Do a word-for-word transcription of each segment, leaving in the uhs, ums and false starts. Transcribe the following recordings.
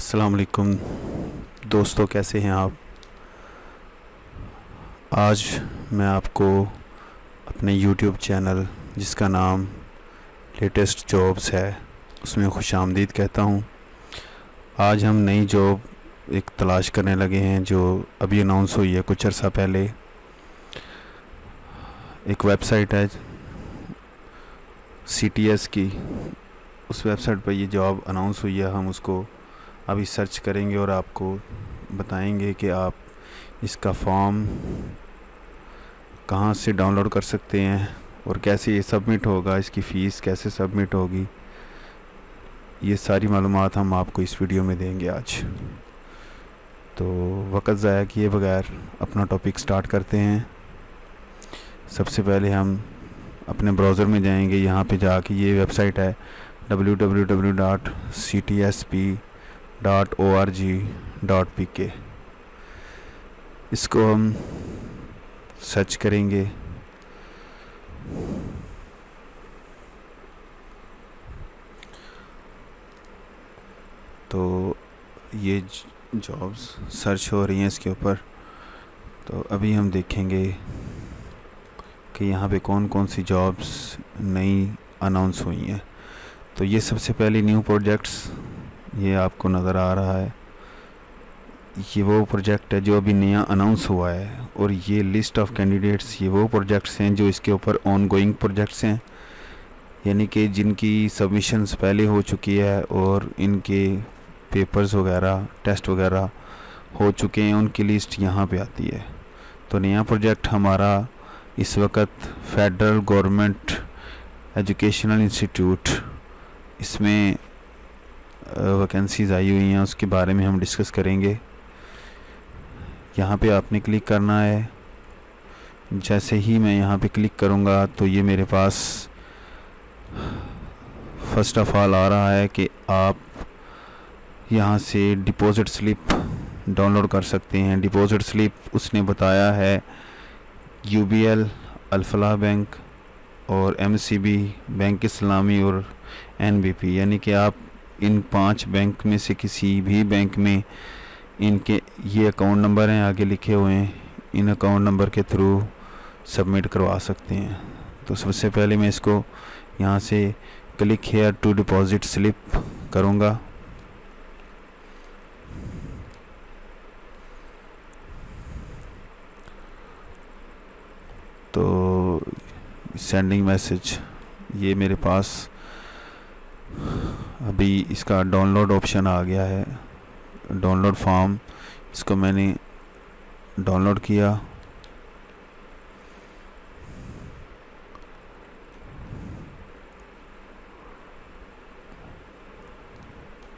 अस्सलाम वालेकुम दोस्तों, कैसे हैं आप। आज मैं आपको अपने YouTube चैनल जिसका नाम लेटेस्ट जॉब्स है उसमें खुशामदीद कहता हूं। आज हम नई जॉब एक तलाश करने लगे हैं जो अभी अनाउंस हुई है कुछ अर्सा पहले। एक वेबसाइट है सी टी एस की, उस वेबसाइट पर ये जॉब अनाउंस हुई है। हम उसको अभी सर्च करेंगे और आपको बताएंगे कि आप इसका फॉर्म कहाँ से डाउनलोड कर सकते हैं और कैसे ये सबमिट होगा, इसकी फ़ीस कैसे सबमिट होगी। ये सारी मालूमात हम आपको इस वीडियो में देंगे आज। तो वक्त ज़ाया किए बगैर अपना टॉपिक स्टार्ट करते हैं। सबसे पहले हम अपने ब्राउज़र में जाएंगे। यहाँ पे जाके ये वेबसाइट है W W W dot C T S P dot O R G dot P K. इसको हम सर्च करेंगे। तो ये जॉब्स सर्च हो रही हैं इसके ऊपर। तो अभी हम देखेंगे कि यहाँ पे कौन कौन सी जॉब्स नई अनाउंस हुई हैं। तो ये सबसे पहले न्यू प्रोजेक्ट्स, ये आपको नज़र आ रहा है, ये वो प्रोजेक्ट है जो अभी नया अनाउंस हुआ है। और ये लिस्ट ऑफ कैंडिडेट्स, ये वो प्रोजेक्ट्स हैं जो इसके ऊपर ऑनगोइंग प्रोजेक्ट्स हैं, यानी कि जिनकी सबमिशंस पहले हो चुकी है और इनके पेपर्स वगैरह टेस्ट वगैरह हो चुके हैं, उनकी लिस्ट यहाँ पे आती है। तो नया प्रोजेक्ट हमारा इस वक्त फेडरल गवर्नमेंट एजुकेशनल इंस्टीट्यूट, इसमें वैकेंसीज़ आई हुई हैं, उसके बारे में हम डिस्कस करेंगे। यहाँ पे आपने क्लिक करना है। जैसे ही मैं यहाँ पे क्लिक करूँगा तो ये मेरे पास फर्स्ट ऑफ ऑल आ रहा है कि आप यहाँ से डिपॉजिट स्लिप डाउनलोड कर सकते हैं। डिपॉजिट स्लिप उसने बताया है U B L Alfalah bank और M C B bank Islami और एन बी पी, यानी कि आप इन पांच बैंक में से किसी भी बैंक में इनके ये अकाउंट नंबर हैं आगे लिखे हुए हैं, इन अकाउंट नंबर के थ्रू सबमिट करवा सकते हैं। तो सबसे पहले मैं इसको यहाँ से click here to deposit slip करूँगा। तो सेंडिंग मैसेज, ये मेरे पास अभी इसका डाउनलोड ऑप्शन आ गया है, डाउनलोड फॉर्म। इसको मैंने डाउनलोड किया।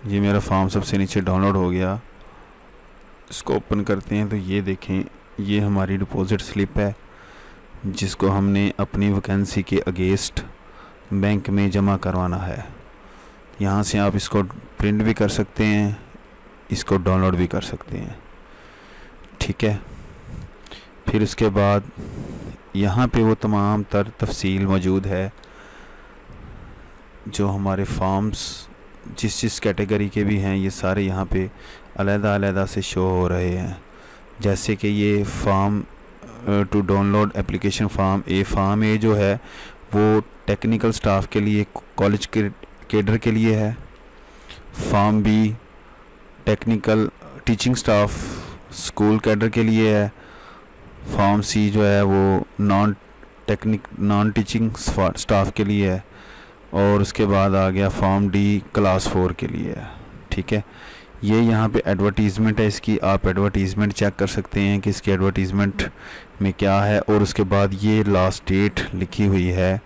ये मेरा फॉर्म सबसे नीचे डाउनलोड हो गया। इसको ओपन करते हैं तो ये देखें, ये हमारी डिपॉजिट स्लिप है जिसको हमने अपनी वैकेंसी के अगेंस्ट बैंक में जमा करवाना है। यहाँ से आप इसको प्रिंट भी कर सकते हैं, इसको डाउनलोड भी कर सकते हैं, ठीक है। फिर उसके बाद यहाँ पे वो तमाम तर तफसील मौजूद है जो हमारे फॉर्म्स जिस जिस कैटेगरी के भी हैं, ये सारे यहाँ पे अलग-अलग अलग से शो हो रहे हैं। जैसे कि ये form to download application form A, form A जो है वो टेक्निकल स्टाफ के लिए, कॉलेज के कैडर के लिए है। Form B technical teaching staff, school cadre के लिए है। फॉर्म सी जो है वो non technic non teaching staff के लिए है। और उसके बाद आ गया फॉर्म डी क्लास फोर के लिए है, ठीक है। ये यहाँ पे एडवर्टीज़मेंट है इसकी, आप एडवर्टीज़मेंट चेक कर सकते हैं कि इसकी एडवर्टीज़मेंट में क्या है। और उसके बाद ये लास्ट डेट लिखी हुई है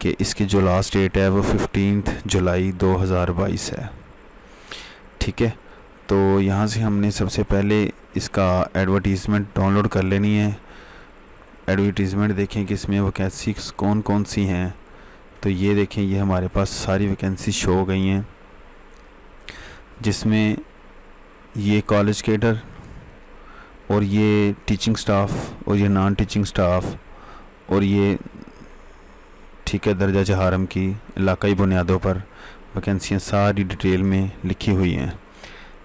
कि इसकी जो लास्ट डेट है वो फिफ्टीन्थ जुलाई दो हज़ार बाईस है, ठीक है। तो यहाँ से हमने सबसे पहले इसका एडवर्टीज़मेंट डाउनलोड कर लेनी है। एडवर्टीज़मेंट देखें कि इसमें वैकेंसी कौन कौन सी हैं। तो ये देखें, ये हमारे पास सारी वैकेंसी शो हो गई हैं, जिसमें ये कॉलेज कैडर और ये टीचिंग स्टाफ और ये नॉन टीचिंग स्टाफ और ये ठीक है दर्जा चहारम की इलाकाई बुनियादों पर वैकेंसियाँ सारी डिटेल में लिखी हुई हैं।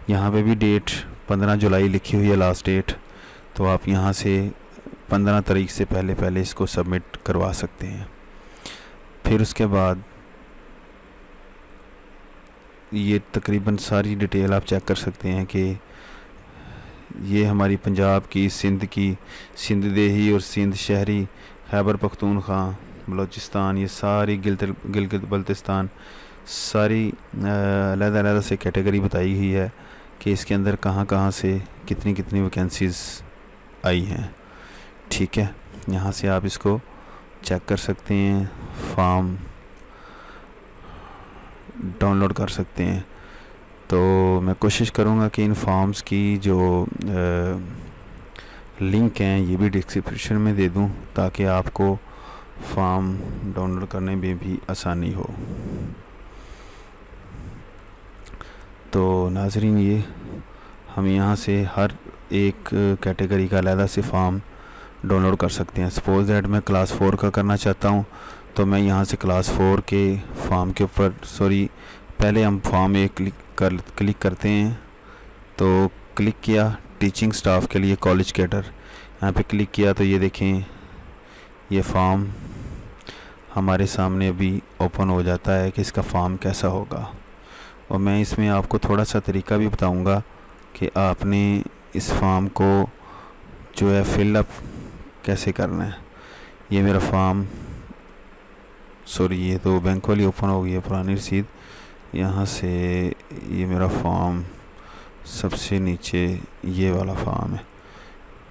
यहाँ पे भी डेट पंद्रह जुलाई लिखी हुई है लास्ट डेट, तो आप यहाँ से पंद्रह तारीख से पहले पहले इसको सबमिट करवा सकते हैं। फिर उसके बाद ये तकरीबन सारी डिटेल आप चेक कर सकते हैं कि ये हमारी पंजाब की, सिंध की, सिंध देही और सिंध शहरी, खैबर पख्तूनख्वा, बलूचिस्तान, ये सारी गिलगित बल्तिस्तान, सारी अलग अलग से कैटेगरी बताई हुई है कि इसके अंदर कहाँ कहाँ से कितनी कितनी वैकेंसीज़ आई हैं। ठीक है, यहाँ से आप इसको चेक कर सकते हैं, फॉर्म डाउनलोड कर सकते हैं। तो मैं कोशिश करूँगा कि इन फॉर्म्स की जो लिंक हैं ये भी डिस्क्रिप्शन में दे दूँ ताकि आपको फॉर्म डाउनलोड करने में भी आसानी हो। तो नाजरीन, ये हम यहाँ से हर एक कैटेगरी का अलग से फॉर्म डाउनलोड कर सकते हैं। सपोज़ दैट मैं क्लास फोर का करना चाहता हूँ तो मैं यहाँ से क्लास फोर के फॉर्म के ऊपर, सॉरी पहले हम फॉर्म एक क्लिक कर क्लिक करते हैं। तो क्लिक किया, टीचिंग स्टाफ के लिए कॉलेज कैडर, यहाँ पे क्लिक किया तो ये देखें ये फॉर्म हमारे सामने अभी ओपन हो जाता है कि इसका फॉर्म कैसा होगा। और मैं इसमें आपको थोड़ा सा तरीका भी बताऊंगा कि आपने इस फॉर्म को जो है फिलअप कैसे करना है। ये मेरा फॉर्म, सॉरी ये तो बैंक वाली ओपन हो गई है पुरानी रसीद, यहाँ से ये मेरा फॉर्म सबसे नीचे ये वाला फॉर्म है,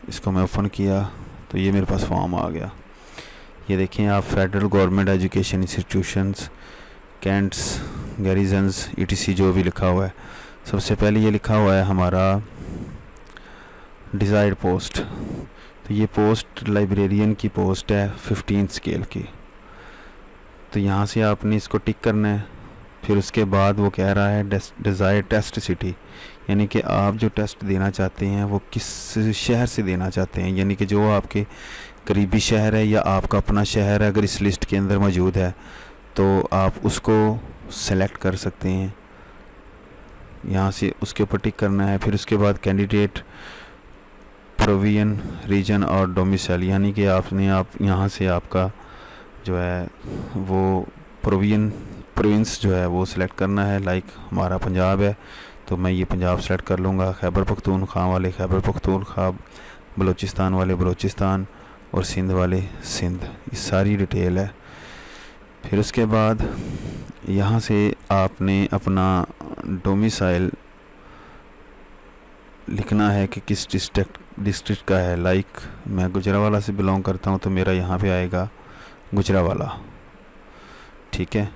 इसको मैं ओपन किया तो ये मेरे पास फॉर्म आ गया। ये देखें आप, federal government education institutions, cantts, garrisons, E T C जो भी लिखा हुआ है। सबसे पहले ये लिखा हुआ है हमारा डिज़ायर्ड पोस्ट, तो ये पोस्ट लाइब्रेरियन की पोस्ट है फिफ्टीन स्केल की। तो यहाँ से आपने इसको टिक करना है। फिर उसके बाद वो कह रहा है डिज़ायर्ड टेस्ट सिटी, यानी कि आप जो टेस्ट देना चाहते हैं वो किस शहर से देना चाहते हैं, यानी कि जो आपके करीबी शहर है या आपका अपना शहर है अगर इस लिस्ट के अंदर मौजूद है तो आप उसको सेलेक्ट कर सकते हैं। यहाँ से उसके ऊपर टिक करना है। फिर उसके बाद कैंडिडेट, प्रोविजन, रीजन और डोमिसाइल, यानी कि आपने आप यहाँ से आपका जो है वो प्रोविजन प्रोविंस जो है वो सिलेक्ट करना है। लाइक हमारा पंजाब है तो मैं ये पंजाब सेलेक्ट कर लूँगा, खैबर पख्तूनख्वा वाले खैबर पख्तूनख्वा, बलूचिस्तान वाले बलूचिस्तान और सिंध वाले सिंध, ये सारी डिटेल है। फिर उसके बाद यहाँ से आपने अपना डोमिसाइल लिखना है कि किस डिस्ट्रिक्ट डिस्ट्रिक्ट का है। लाइक मैं गुजरावाला से बिलोंग करता हूँ तो मेरा यहाँ पे आएगा गुजरावाला। ठीक है,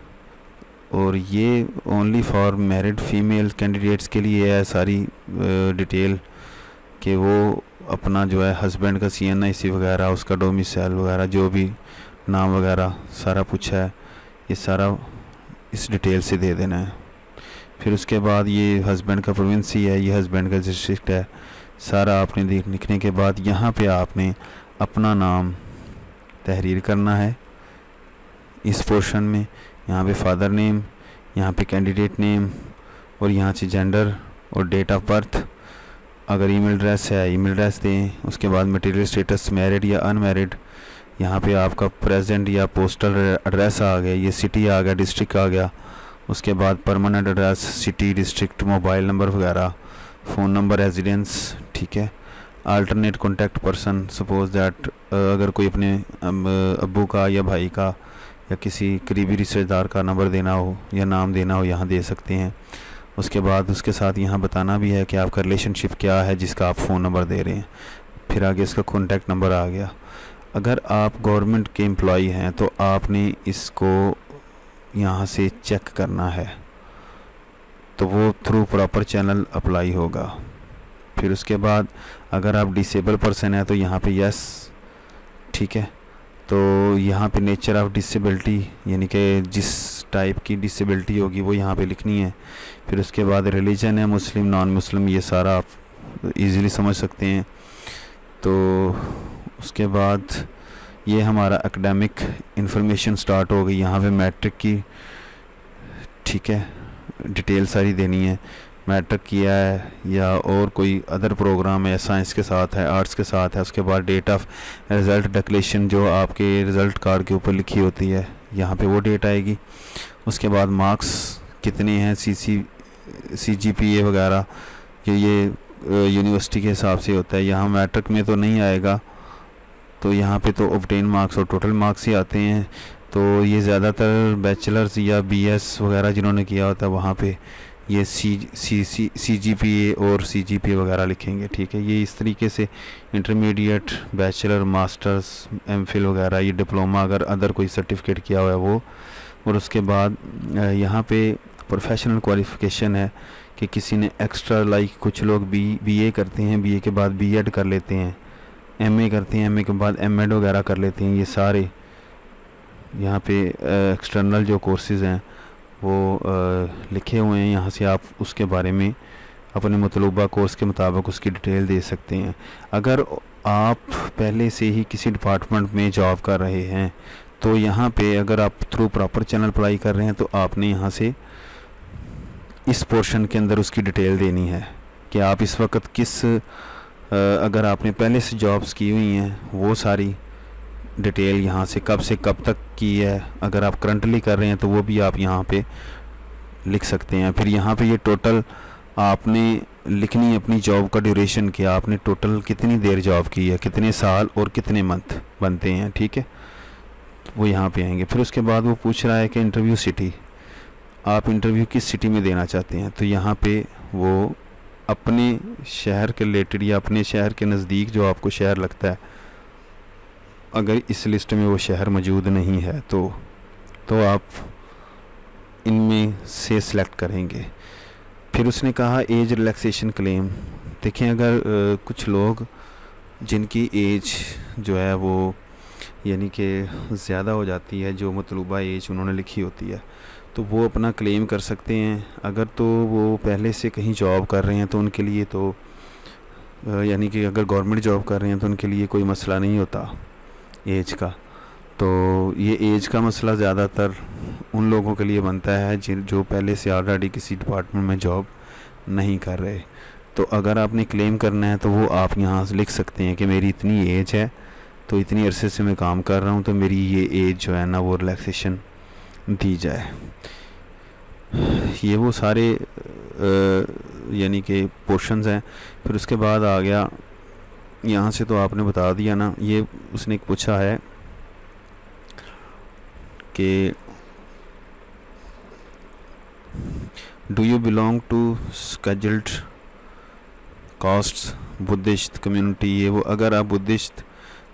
और ये only for married female candidates के लिए है सारी डिटेल कि वो अपना जो है हस्बैंड का सी एन आई सी वगैरह, उसका डोमिसाइल वगैरह, जो भी नाम वगैरह सारा पूछा है ये सारा इस डिटेल से दे देना है। फिर उसके बाद ये हस्बैंड का प्रोविंसी है, ये हस्बैंड का डिस्ट्रिक्ट है, सारा आपने देख लिखने के बाद यहाँ पे आपने अपना नाम तहरीर करना है इस पोर्शन में। यहाँ पे फादर नेम, यहाँ पे कैंडिडेट नेम और यहाँ से जेंडर और डेट ऑफ बर्थ। अगर ईमेल एड्रेस है ईमेल एड्रेस दें। उसके बाद मटेरियल स्टेटस, मैरिड या अनमैरिड, यहाँ पे आपका प्रेजेंट या पोस्टल एड्रेस आ गया, ये सिटी आ गया, डिस्ट्रिक्ट आ गया। उसके बाद permanent address, city, district, mobile number वगैरह, फ़ोन नंबर, रेजिडेंस। ठीक है, alternate contact person, suppose that अगर कोई अपने अब्बू का या भाई का या किसी करीबी रिश्तेदार का नंबर देना हो या नाम देना हो यहाँ दे सकते हैं। उसके बाद उसके साथ यहाँ बताना भी है कि आपका रिलेशनशिप क्या है जिसका आप फ़ोन नंबर दे रहे हैं। फिर आगे इसका कॉन्टैक्ट नंबर आ गया। अगर आप गवर्नमेंट के एम्प्लॉई हैं तो आपने इसको यहाँ से चेक करना है तो वो थ्रू प्रॉपर चैनल अप्लाई होगा। फिर उसके बाद अगर आप डिसेबल पर्सन हैं तो यहाँ पे यस। ठीक है, तो यहाँ पे नेचर ऑफ़ डिसेबिलिटी, यानी कि जिस टाइप की डिसेबिलिटी होगी वो यहाँ पे लिखनी है। फिर उसके बाद रिलीजन है, मुस्लिम, नॉन मुस्लिम, ये सारा आप इजीली समझ सकते हैं। तो उसके बाद ये हमारा एकेडमिक इंफॉर्मेशन स्टार्ट हो गई, यहाँ पे मैट्रिक की। ठीक है, डिटेल सारी देनी है। मैट्रिक किया है या और कोई अदर प्रोग्राम है, साइंस के साथ है, आर्ट्स के साथ है। उसके बाद डेट ऑफ रिज़ल्ट डिक्लेरेशन जो आपके रिज़ल्ट कार्ड के ऊपर लिखी होती है, यहाँ पे वो डेट आएगी। उसके बाद मार्क्स कितने हैं, सी सी सी जी पी ए वगैरह, ये यूनिवर्सिटी के हिसाब से होता है। यहाँ मैट्रिक में तो नहीं आएगा, तो यहाँ पे तो ऑब्टेन मार्क्स और टोटल मार्क्स ही आते हैं। तो ये ज़्यादातर बैचलर्स या बीएस वगैरह जिन्होंने किया होता है वहाँ पे ये सी सी सी सी जी पी ए और सी जी पी ए वगैरह लिखेंगे, ठीक है। ये इस तरीके से intermediate, bachelor, masters, M phil वगैरह, ये डिप्लोमा अगर अदर कोई सर्टिफिकेट किया हुआ है वो। और उसके बाद यहाँ पे प्रोफेशनल क्वालिफ़िकेशन है कि किसी ने एक्स्ट्रा, लाइक कुछ लोग बी बी ए करते हैं, बी ए के बाद बी एड कर लेते हैं, एम ए करते हैं, एम ए के बाद एम एड वगैरह कर लेते हैं। ये सारे यहाँ पे एक्सटर्नल जो कोर्सेज़ हैं वो आ, लिखे हुए हैं। यहाँ से आप उसके बारे में अपने मतलूबा कोर्स के मुताबिक उसकी डिटेल दे सकते हैं। अगर आप पहले से ही किसी डिपार्टमेंट में जॉब कर रहे हैं तो यहाँ पे अगर आप थ्रू प्रॉपर चैनल अप्लाई कर रहे हैं तो आपने यहाँ से इस पोर्शन के अंदर उसकी डिटेल देनी है कि आप इस वक्त किस आ, अगर आपने पहले से जॉब्स की हुई हैं वो सारी डिटेल यहाँ से कब से कब तक की है। अगर आप करंटली कर रहे हैं तो वो भी आप यहाँ पे लिख सकते हैं। फिर यहाँ पे ये यह टोटल आपने लिखनी है अपनी जॉब का ड्यूरेशन, कि आपने टोटल कितनी देर जॉब की है, कितने साल और कितने मंथ बनते हैं, ठीक है, वो यहाँ पे आएंगे। फिर उसके बाद वो पूछ रहा है कि इंटरव्यू सिटी, आप इंटरव्यू किस सिटी में देना चाहते हैं। तो यहाँ पर वो अपने शहर के रिलेटेड या अपने शहर के नज़दीक जो आपको शहर लगता है, अगर इस लिस्ट में वो शहर मौजूद नहीं है तो तो आप इनमें से सेलेक्ट करेंगे। फिर उसने कहा एज रिलैक्सेशन क्लेम। देखें, अगर आ, कुछ लोग जिनकी एज जो है वो यानी कि ज़्यादा हो जाती है, जो मतलूबा एज उन्होंने लिखी होती है, तो वो अपना क्लेम कर सकते हैं। अगर तो वो पहले से कहीं जॉब कर रहे हैं तो उनके लिए तो यानी कि अगर गवर्नमेंट जॉब कर रहे हैं तो उनके लिए कोई मसला नहीं होता एज का। तो ये एज का मसला ज़्यादातर उन लोगों के लिए बनता है जो पहले से ऑलरेडी किसी डिपार्टमेंट में जॉब नहीं कर रहे। तो अगर आपने क्लेम करना है तो वो आप यहाँ लिख सकते हैं कि मेरी इतनी एज है, तो इतनी अरसे से मैं काम कर रहा हूँ, तो मेरी ये एज जो है ना वो रिलैक्सेशन दी जाए। ये वो सारे यानी कि पोर्शंस हैं। फिर उसके बाद आ गया, यहाँ से तो आपने बता दिया ना। ये उसने पूछा है कि do you belong to scheduled castes, Buddhist community, ये वो। अगर आप बुद्धिस्ट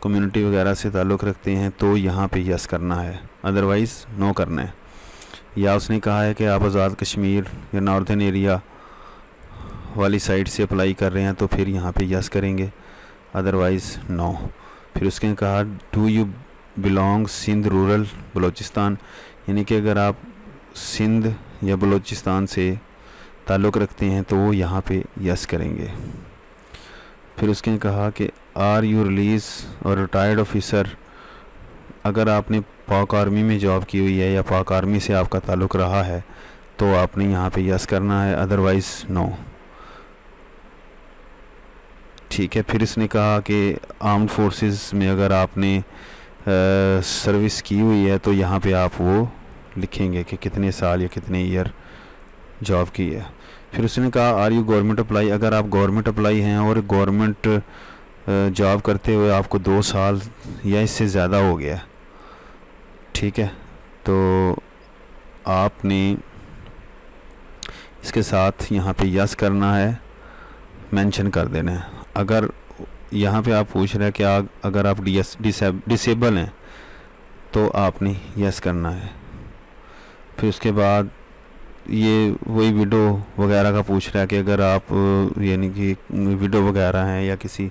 कम्युनिटी वगैरह से ताल्लुक़ रखते हैं तो यहाँ पे यस करना है, अदरवाइज़ नो करना है। या उसने कहा है कि आप आज़ाद कश्मीर या नॉर्थन एरिया वाली साइड से अप्लाई कर रहे हैं तो फिर यहाँ पे यस करेंगे, अदरवाइज़ नो। फिर उसने कहा do you belong Sindh rural Balochistan, यानी कि अगर आप सिंध या बलूचिस्तान से ताल्लुक़ रखते हैं तो वो यहाँ पे यस करेंगे। फिर उसने कहा कि आर यू रिलीज और रिटायर्ड ऑफिसर, अगर आपने पाक आर्मी में जॉब की हुई है या पाक आर्मी से आपका ताल्लुक़ रहा है तो आपने यहाँ पे यस करना है, अदरवाइज़ नो, ठीक है। फिर इसने कहा कि आर्म्ड फोर्सेस में अगर आपने आ, सर्विस की हुई है तो यहाँ पे आप वो लिखेंगे कि कितने साल या कितने ईयर जॉब की है। फिर उसने कहा आर यू गवर्नमेंट अप्लाई, अगर आप गवर्नमेंट अप्लाई हैं और गवर्नमेंट जॉब करते हुए आपको दो साल या इससे ज़्यादा हो गया, ठीक है, तो आपने इसके साथ यहाँ पे यस करना है, मेंशन कर देना है। अगर यहाँ पे आप पूछ रहे हैं कि आ, अगर आप डिस डिसेबल हैं तो आपने यस करना है। फिर उसके बाद ये वही विडो वगैरह का पूछ रहा है कि अगर आप यानी कि विडो वगैरह हैं या किसी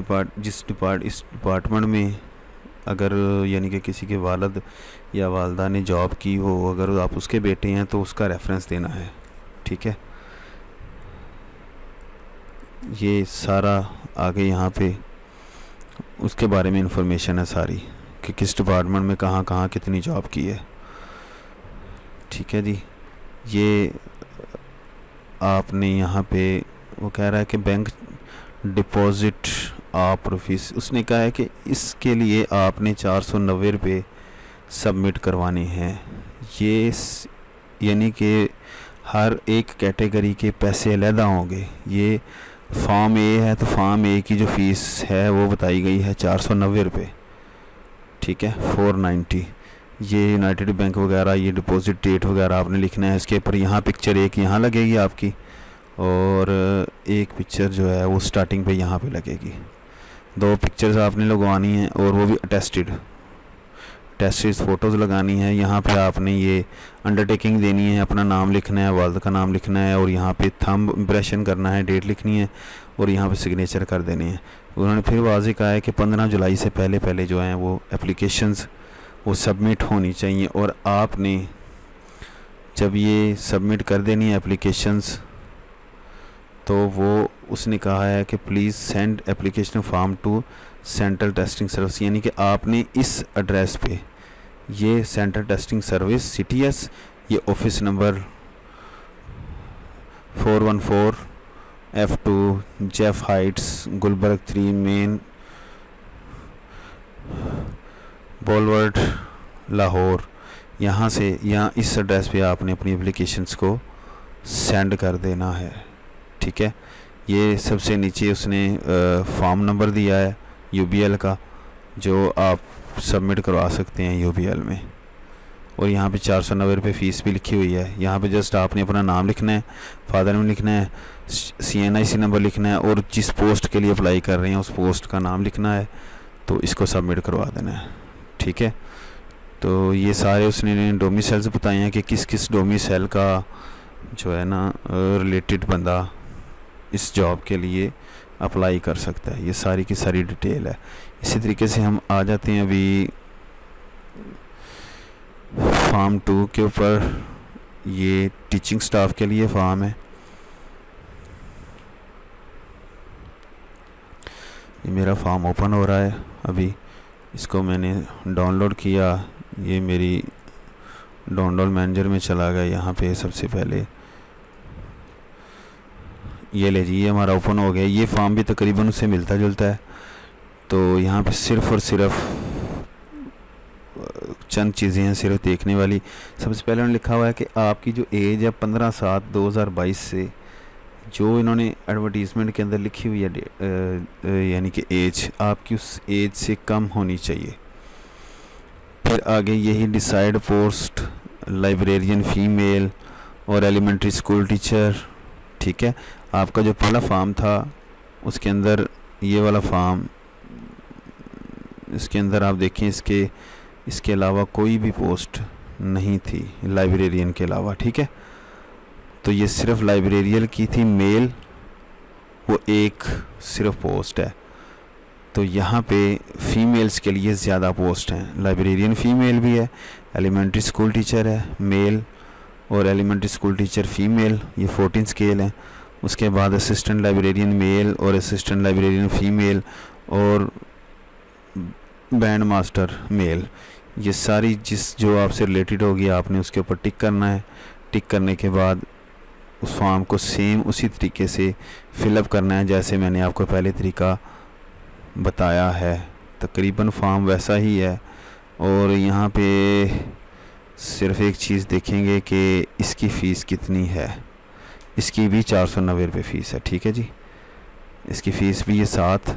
डिपार्ट जिस डिपार्ट इस डिपार्टमेंट में अगर यानी कि किसी के वालिद या वालदा ने जॉब की हो, अगर आप उसके बेटे हैं तो उसका रेफरेंस देना है, ठीक है। ये सारा आगे यहाँ पे उसके बारे में इंफॉर्मेशन है सारी कि किस डिपार्टमेंट में कहाँ कहाँ कितनी जॉब की है, ठीक है जी। ये आपने यहाँ पे वो कह रहा है कि बैंक डिपॉजिट आप प्रोफिस, उसने कहा है कि इसके लिए आपने चार सौ नब्बे रुपये सबमिट करवानी है। ये यानी कि हर एक कैटेगरी के पैसे अलहदा होंगे। ये फार्म ए है तो फार्म ए की जो फ़ीस है वो बताई गई है चार सौ नब्बे रुपये, ठीक है, फोर नाइन्टी। ये यूनाइटेड बैंक वगैरह, ये डिपॉजिट डेट वगैरह आपने लिखना है इसके ऊपर। यहाँ पिक्चर एक यहाँ लगेगी आपकी और एक पिक्चर जो है वो स्टार्टिंग पे यहाँ पे लगेगी। दो पिक्चर्स आपने लगवानी हैं और वो भी अटेस्टेड अटेस्टेड फ़ोटोज़ लगानी है। यहाँ पे आपने ये अंडरटेकिंग देनी है, अपना नाम लिखना है, वालद का नाम लिखना है और यहाँ पे थंब इम्प्रेशन करना है, डेट लिखनी है और यहाँ पे सिग्नेचर कर देनी है। उन्होंने फिर वाज़े कहा है कि पंद्रह जुलाई से पहले पहले जो हैं वो एप्लीकेशंस वो सबमिट होनी चाहिए। और आपने जब ये सबमिट कर देनी है एप्लीकेशंस, तो वो उसने कहा है कि please send application form to central testing service, यानी कि आपने इस एड्रेस पे, ये central testing service C T S, ये office number four one four F two, Jeff Heights, Gulberg three, main boulevard, Lahore, यहाँ से, यहाँ इस एड्रेस पे आपने अपनी एप्लीकेशंस को सेंड कर देना है, ठीक है। ये सबसे नीचे उसने फॉर्म नंबर दिया है यू बी एल का, जो आप सबमिट करवा सकते हैं यू बी एल में। और यहाँ पे चार सौ नब्बे रुपये फ़ीस भी लिखी हुई है। यहाँ पे जस्ट आपने अपना नाम लिखना है, फादर में लिखना है, सी एन आई सी नंबर लिखना है और जिस पोस्ट के लिए अप्लाई कर रहे हैं उस पोस्ट का नाम लिखना है, तो इसको सबमिट करवा देना है, ठीक है। तो ये सारे उसने डोमिसाइल्स बताए हैं कि किस किस डोमिसाइल का जो है ना रिलेटेड बंदा इस जॉब के लिए अप्लाई कर सकता है। ये सारी की सारी डिटेल है। इसी तरीके से हम आ जाते हैं अभी फॉर्म टू के ऊपर। ये टीचिंग स्टाफ के लिए फॉर्म है। ये मेरा फॉर्म ओपन हो रहा है अभी, इसको मैंने डाउनलोड किया। ये मेरी डाउनलोड मैनेजर में चला गया। यहाँ पे सबसे पहले ये ले जी, ये हमारा ओपन हो गया। ये फॉर्म भी तकरीबन उससे मिलता जुलता है। तो यहाँ पे सिर्फ़ और सिर्फ चंद चीज़ें हैं सिर्फ देखने वाली। सबसे पहले उन्होंने लिखा हुआ है कि आपकी जो एज है पंद्रह सात दो हज़ार बाईस से, जो इन्होंने एडवर्टीज़मेंट के अंदर लिखी हुई है, यानी कि एज आपकी उस एज से कम होनी चाहिए। फिर आगे यही डिसाइड पोस्ट लाइब्रेरियन फीमेल और एलिमेंट्री स्कूल टीचर, ठीक है। आपका जो पहला फार्म था उसके अंदर ये वाला फार्म, इसके अंदर आप देखें इसके इसके अलावा कोई भी पोस्ट नहीं थी लाइब्रेरियन के अलावा, ठीक है। तो ये सिर्फ लाइब्रेरियन की थी मेल, वो एक सिर्फ पोस्ट है। तो यहाँ पे फ़ीमेल्स के लिए ज़्यादा पोस्ट हैं। लाइब्रेरियन फ़ीमेल भी है, एलिमेंट्री स्कूल टीचर है मेल और एलिमेंट्री स्कूल टीचर फ़ीमेल, ये फोर्टीन स्केल है। उसके बाद असिस्टेंट लाइब्रेरियन मेल और असिस्टेंट लाइब्रेरियन फ़ीमेल और बैंड मास्टर मेल, ये सारी जिस जो आपसे रिलेटेड होगी आपने उसके ऊपर टिक करना है। टिक करने के बाद उस फॉर्म को सेम उसी तरीके से फिलअप करना है जैसे मैंने आपको पहले तरीका बताया है। तकरीबन फॉर्म वैसा ही है। और यहाँ पे सिर्फ एक चीज़ देखेंगे कि इसकी फ़ीस कितनी है। इसकी भी चार सौ नब्बे रुपये फ़ीस है, ठीक है जी। इसकी फ़ीस भी ये साथ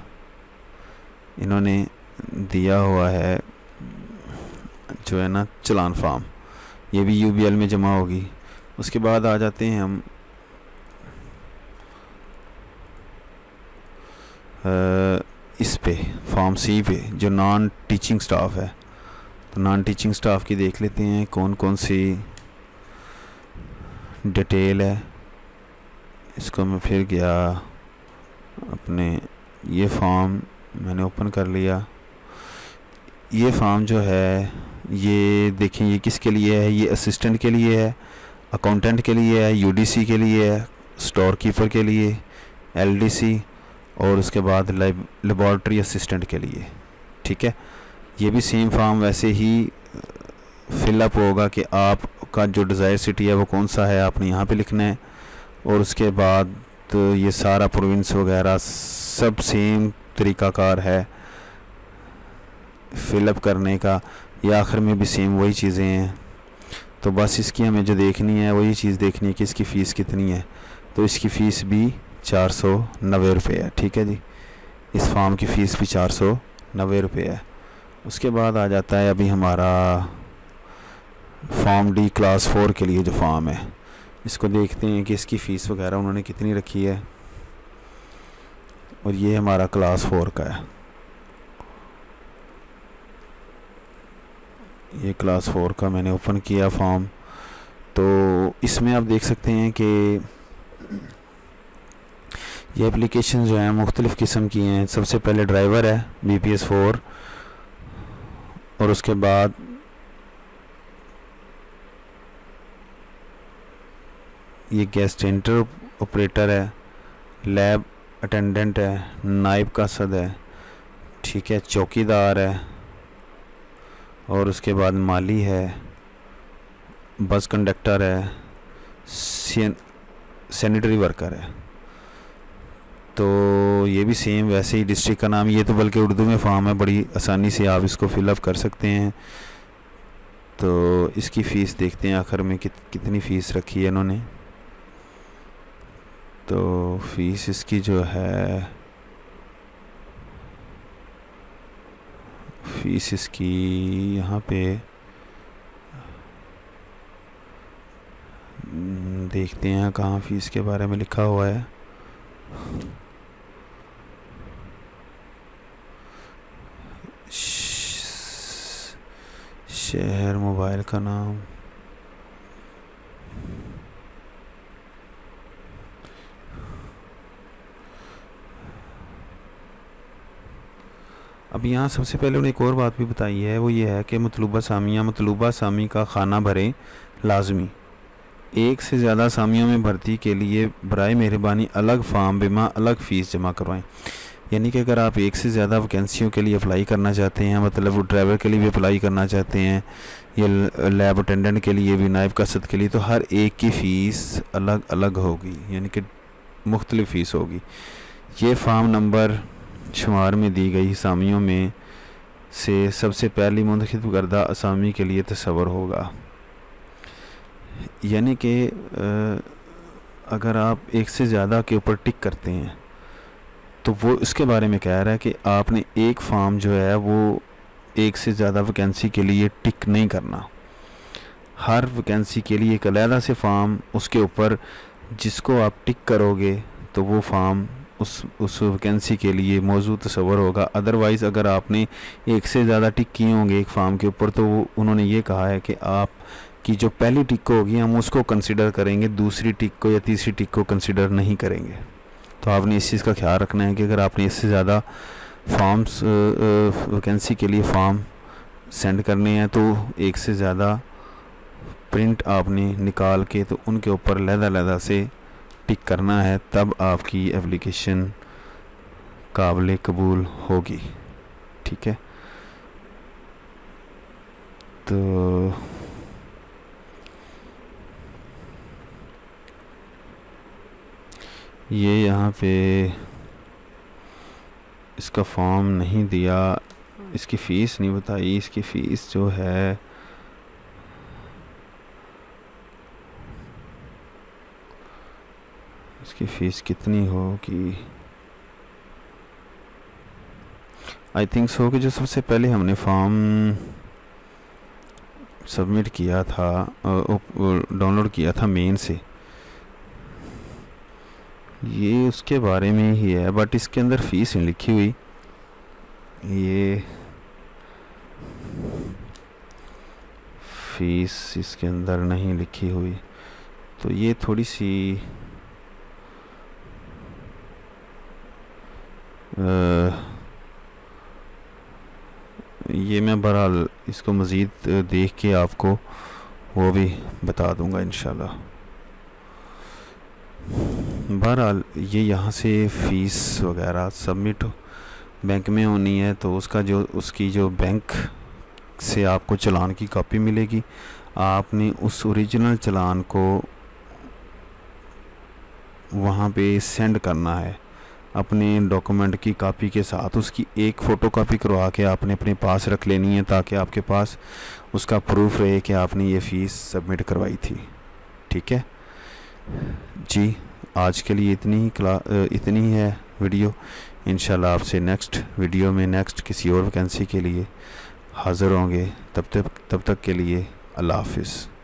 इन्होंने दिया हुआ है जो है ना चलान फार्म, ये भी यू बी एल में जमा होगी। उसके बाद आ जाते हैं हम इस पे फॉर्म सी पे जो नॉन टीचिंग स्टाफ है। तो नॉन टीचिंग स्टाफ की देख लेते हैं कौन कौन सी डिटेल है। इसको मैं फिर गया अपने, ये फॉर्म मैंने ओपन कर लिया। ये फॉर्म जो है ये देखें ये किसके लिए है। ये असिस्टेंट के लिए है, अकाउंटेंट के लिए है, यू डी सी के लिए है, स्टोर कीपर के लिए, एल डी सी और उसके बाद लेबॉर्ट्री असिस्टेंट के लिए, ठीक है। ये भी सेम फॉर्म वैसे ही फिलअप होगा कि आपका जो डिज़ायर सिटी है वो कौन सा है आपने यहाँ पे लिखना है और उसके बाद ये सारा प्रोविंस वगैरह सब सेम तरीक़ाकार है फिलअप करने का, या आखिर में भी सेम वही चीज़ें हैं। तो बस इसकी हमें जो देखनी है वही चीज़ देखनी है कि इसकी फ़ीस कितनी है। तो इसकी फ़ीस भी चार सौ नबे रुपये है, ठीक है जी। इस फार्म की फ़ीस भी चार सौ नबे रुपये है। उसके बाद आ जाता है अभी हमारा फॉर्म डी क्लास फोर के लिए जो फॉर्म है, इसको देखते हैं कि इसकी फ़ीस वगैरह उन्होंने कितनी रखी है। और ये हमारा क्लास फोर का है, ये क्लास फोर का मैंने ओपन किया फॉर्म। तो इसमें आप देख सकते हैं कि ये एप्लीकेशन जो है मुख्तलिफ़ किस्म की हैं। सबसे पहले ड्राइवर है बी पी एस फोर, और उसके बाद ये गेस्ट सेंटर ऑपरेटर है, लैब अटेंडेंट है, नायब का सद है, ठीक है, चौकीदार है, और उसके बाद माली है, बस कंडक्टर है, सैनिटरी वर्कर है। तो ये भी सेम वैसे ही डिस्ट्रिक्ट का नाम, ये तो बल्कि उर्दू में फॉर्म है, बड़ी आसानी से आप इसको फिलअप कर सकते हैं। तो इसकी फ़ीस देखते हैं आखिर में कित, कितनी फ़ीस रखी है इन्होंने। तो फ़ीस इसकी जो है फ़ीस इसकी यहाँ पे देखते हैं कहाँ फ़ीस के बारे में लिखा हुआ है। शहर, मोबाइल का नाम, अब यहाँ सबसे पहले उन्हें एक और बात भी बताई है, वो ये है कि मतलूबा सामिया मतलूबा सामी का खाना भरें लाजमी। एक से ज़्यादा सामियों में भर्ती के लिए बराए मेहरबानी अलग फार्म बिमा अलग फ़ीस जमा करवाएं। यानी कि अगर आप एक से ज़्यादा वैकेंसियों के लिए अप्लाई करना चाहते हैं, मतलब वो ड्राइवर के लिए भी अप्लाई करना चाहते हैं या लैब अटेंडेंट के लिए भी, नायब कसद के लिए, तो हर एक की फ़ीस अलग अलग होगी, यानी कि मुख्तलिफ फ़ीस होगी। ये फार्म नंबर शुमार में दी गई असामियों में से सबसे पहली मुंतखब करदा असामी के लिए तसव्वुर होगा। यानी कि अगर आप एक से ज़्यादा के ऊपर टिक करते हैं तो वो इसके बारे में कह रहा है कि आपने एक फार्म जो है वो एक से ज़्यादा वैकेंसी के लिए टिक नहीं करना, हर वैकेंसी के लिए एक अलग से फार्म, उसके ऊपर जिसको आप टिक करोगे तो वो फार्म उस उस वैकेंसी के लिए मौजूद तस्वर होगा। अदरवाइज़ अगर आपने एक से ज़्यादा टिक किए होंगे एक फार्म के ऊपर, तो वो उन्होंने ये कहा है कि आप की जो पहली टिक होगी हम उसको कंसिडर करेंगे, दूसरी टिक को या तीसरी टिक को कंसिडर नहीं करेंगे। तो आपने इस चीज़ का ख्याल रखना है कि अगर आपने इससे ज़्यादा फॉर्म्स वैकेंसी के लिए फॉर्म सेंड करने हैं तो एक से ज़्यादा प्रिंट आपने निकाल के तो उनके ऊपर लहदा-लहदा से टिक करना है, तब आपकी एप्लीकेशन काबिल कबूल होगी, ठीक है। तो ये यहाँ पे इसका फॉर्म नहीं दिया, इसकी फ़ीस नहीं बताई। इसकी फ़ीस जो है इसकी फ़ीस कितनी हो कि आई थिंक सो कि जो सबसे पहले हमने फॉर्म सबमिट किया था, डाउनलोड किया था मेन से, ये उसके बारे में ही है, बट इसके अंदर फ़ीस नहीं लिखी हुई। ये फ़ीस इसके अंदर नहीं लिखी हुई, तो ये थोड़ी सी आ, ये मैं बहरहाल इसको मज़ीद देख के आपको वो भी बता दूंगा इंशाल्लाह। बहरहाल ये यहाँ से फ़ीस वगैरह सबमिट बैंक में होनी है, तो उसका जो उसकी जो बैंक से आपको चलान की कॉपी मिलेगी, आपने उस ओरिजिनल चलान को वहाँ पे सेंड करना है अपने डॉक्यूमेंट की कॉपी के साथ। उसकी एक फ़ोटोकॉपी करवा के आपने अपने पास रख लेनी है ताकि आपके पास उसका प्रूफ रहे कि आपने ये फ़ीस सबमिट करवाई थी। ठीक है जी, आज के लिए इतनी ही क्ला इतनी ही है वीडियो। इंशाल्लाह आपसे नेक्स्ट वीडियो में नेक्स्ट किसी और वैकेंसी के लिए हाज़िर होंगे। तब तक तब तक के लिए अल्लाह हाफ़िज़।